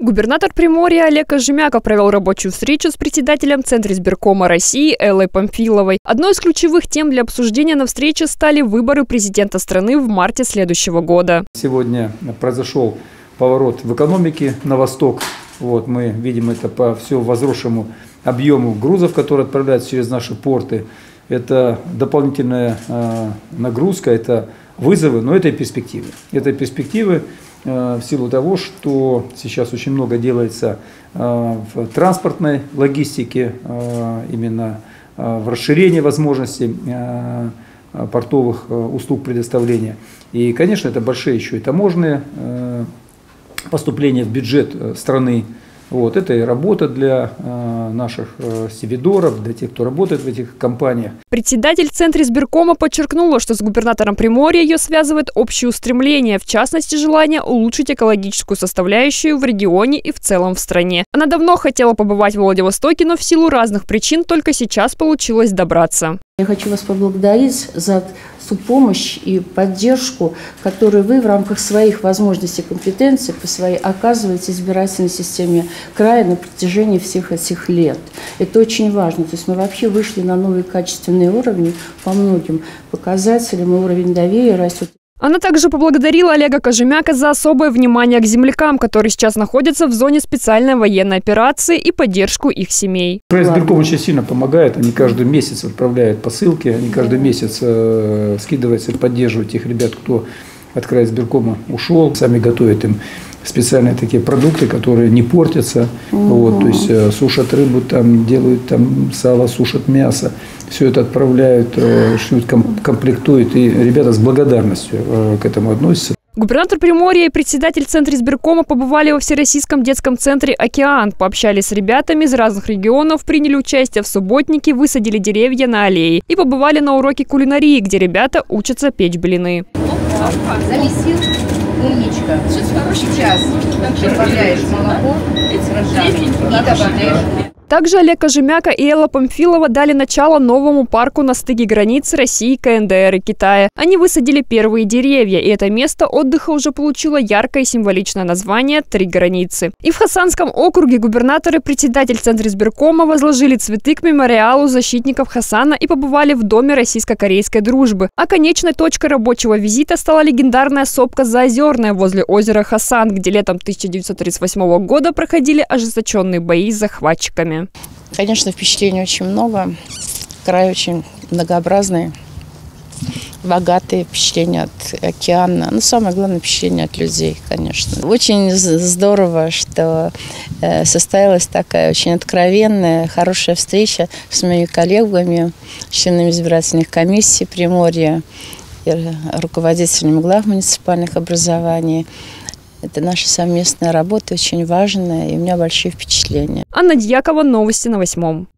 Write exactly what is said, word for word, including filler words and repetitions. Губернатор Приморья Олег Кожемяко провел рабочую встречу с председателем Центризбиркома России Эллой Памфиловой. Одной из ключевых тем для обсуждения на встрече стали выборы президента страны в марте следующего года. Сегодня произошел поворот в экономике на восток. Вот, мы видим это по все возросшему объему грузов, которые отправляются через наши порты. Это дополнительная э, нагрузка, это вызовы, но это и перспективы. Это перспективы э, в силу того, что сейчас очень много делается э, в транспортной логистике, э, именно э, в расширении возможностей э, портовых э, услуг предоставления. И, конечно, это большие еще и таможенные э, поступления в бюджет страны. Вот, это и работа для э, наших э, стивидоров, для тех, кто работает в этих компаниях. Председатель Центризбиркома подчеркнула, что с губернатором Приморья ее связывает общие устремления, в частности, желание улучшить экологическую составляющую в регионе и в целом в стране. Она давно хотела побывать в Владивостоке, но в силу разных причин только сейчас получилось добраться. Я хочу вас поблагодарить за ту помощь и поддержку, которую вы в рамках своих возможностей и компетенций по своей оказываете избирательной системе края на протяжении всех этих лет. Это очень важно. То есть мы вообще вышли на новые качественные уровни по многим показателям, и уровень доверия растет. Она также поблагодарила Олега Кожемяко за особое внимание к землякам, которые сейчас находятся в зоне специальной военной операции, и поддержку их семей. Крайизбирком очень сильно помогает. Они каждый месяц отправляют посылки, они каждый месяц э, скидываются, поддерживают тех ребят, кто от Крайизбиркома ушел. Сами готовят им специальные такие продукты, которые не портятся. Угу. Вот, то есть э, сушат рыбу, там, делают там сало, сушат мясо. Все это отправляют, шьют, комплектуют, и ребята с благодарностью к этому относятся. Губернатор Приморья и председатель Центризбиркома побывали во Всероссийском детском центре «Океан», пообщались с ребятами из разных регионов, приняли участие в субботнике, высадили деревья на аллее и побывали на уроке кулинарии, где ребята учатся печь блины. Замесил, умничка. Сейчас добавляешь молоко и добавляешь. Также Олег Кожемяко и Элла Памфилова дали начало новому парку на стыке границ России, КНДР и Китая. Они высадили первые деревья, и это место отдыха уже получило яркое символичное название «Три границы». И в Хасанском округе губернаторы, председатель Центризбиркома возложили цветы к мемориалу защитников Хасана и побывали в доме российско-корейской дружбы. А конечной точкой рабочего визита стала легендарная сопка Заозерная возле озера Хасан, где летом тысяча девятьсот тридцать восьмого года проходили ожесточенные бои с захватчиками. Конечно, впечатлений очень много. Край очень многообразный, богатые впечатления от океана. Но самое главное впечатление от людей, конечно. Очень здорово, что состоялась такая очень откровенная, хорошая встреча с моими коллегами, членами избирательных комиссий Приморья, руководителями глав муниципальных образований. Это наша совместная работа, очень важная, и у меня большие впечатления. Анна Дьякова, новости на восьмом.